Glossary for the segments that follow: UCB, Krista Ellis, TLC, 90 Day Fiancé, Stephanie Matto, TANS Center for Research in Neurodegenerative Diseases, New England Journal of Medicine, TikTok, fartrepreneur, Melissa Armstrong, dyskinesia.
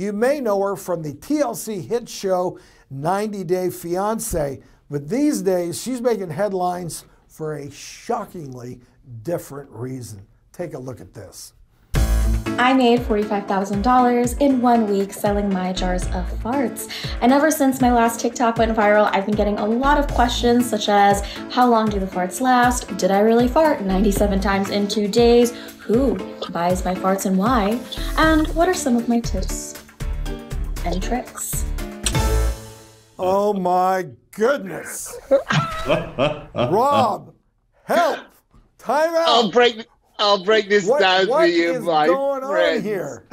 You may know her from the TLC hit show 90 Day Fiancé, but these days she's making headlines for a shockingly different reason. Take a look at this. I made $45,000 in 1 week selling my jars of farts. And ever since my last TikTok went viral, I've been getting a lot of questions such as, how long do the farts last? Did I really fart 97 times in 2 days? Who buys my farts and why? And what are some of my tips and tricks? Oh my goodness. Rob, help, time out. I'll break this down for you, my friend. What is going on here?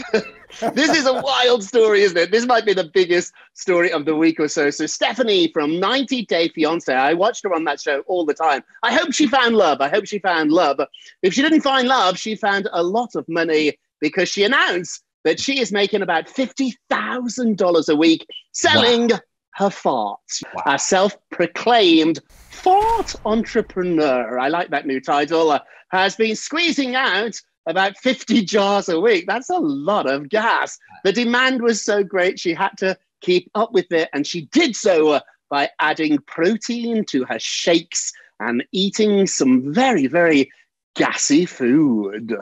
This is a wild story, isn't it? This might be the biggest story of the week or so. So Stephanie from 90 Day Fiancé, I watched her on that show all the time. I hope she found love. I hope she found love. If she didn't find love, she found a lot of money because she announced that she is making about $50,000 a week selling her farts. Wow. A self-proclaimed fart entrepreneur, I like that new title, has been squeezing out about 50 jars a week. That's a lot of gas. The demand was so great she had to keep up with it, and she did so by adding protein to her shakes and eating some very, very gassy food.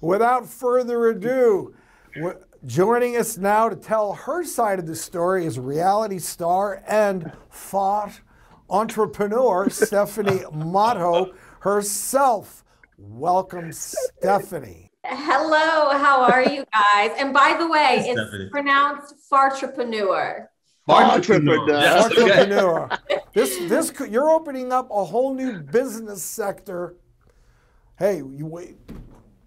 Without further ado, joining us now to tell her side of the story is reality star and fart entrepreneur Stephanie Matto herself. Welcome, Stephanie. Hello, how are you guys? And by the way, it's Stephanie. Pronounced fartrepreneur. Fartrepreneur. Yes, fartrepreneur. Okay. This you're opening up a whole new business sector. Hey, you wait.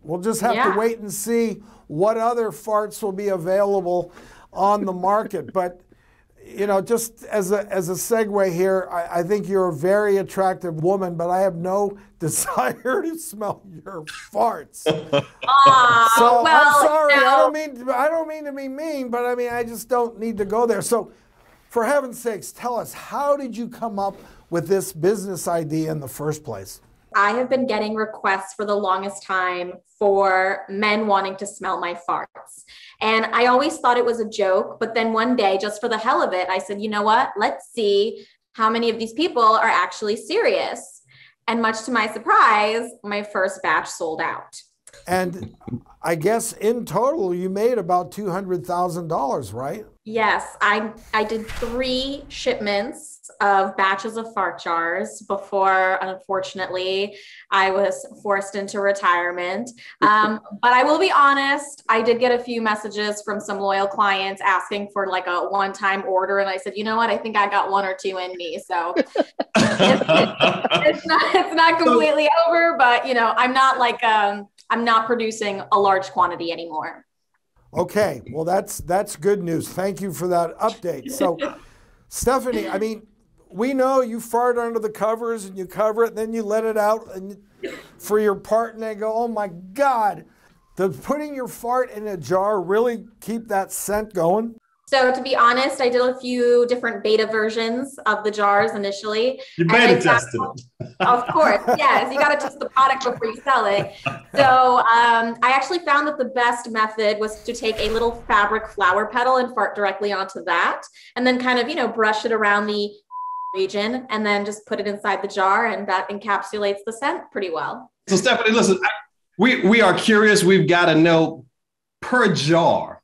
We'll just have to wait and see what other farts will be available on the market. But, you know, just as a segue here, I think you're a very attractive woman, but I have no desire to smell your farts. So well, I'm sorry. No. I don't mean to be mean, but I mean, I just don't need to go there. So for heaven's sakes, tell us, how did you come up with this business idea in the first place? I have been getting requests for the longest time for men wanting to smell my farts. And I always thought it was a joke, but then one day, just for the hell of it, I said, you know what, let's see how many of these people are actually serious. And much to my surprise, my first batch sold out. And I guess in total, you made about $200,000, right? Yes, I did 3 shipments of batches of fart jars before, unfortunately, I was forced into retirement. But I will be honest, I did get a few messages from some loyal clients asking for like a one-time order. And I said, you know what, I think I got 1 or 2 in me. So it's not completely over, but you know, I'm not producing a large quantity anymore. Okay, well, that's good news. Thank you for that update. So, Stephanie, I mean, we know you fart under the covers and you cover it, and then you let it out and for your part, and they go, oh my God, does putting your fart in a jar really keep that scent going? So to be honest, I did a few different beta versions of the jars initially. You beta tested it. Of course, yes. You got to test the product before you sell it. So I actually found that the best method was to take a little fabric flower petal and fart directly onto that, and then kind of, you know, brush it around the region and then just put it inside the jar, and that encapsulates the scent pretty well. So Stephanie, listen, we are curious. We've got to know per jar.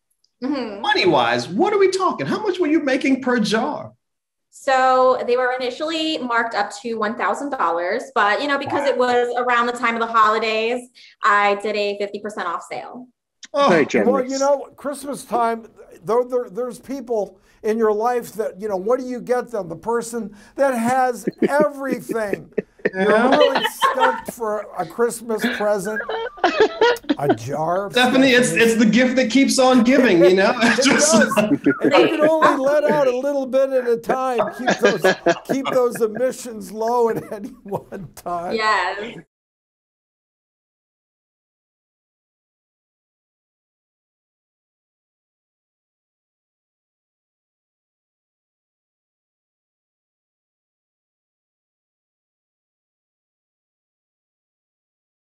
Mm-hmm. Money-wise, what are we talking? How much were you making per jar? So they were initially marked up to $1,000, but you know, because it was around the time of the holidays, I did a 50% off sale. Oh, very generous. Well, you know, Christmas time, there's people in your life that, you know, what do you get them? The person that has everything. You're really stoked for a Christmas present, a jar. Stephanie, it's the gift that keeps on giving, you know? It does. And you can only let out a little bit at a time. Keep those emissions low at any one time. Yes.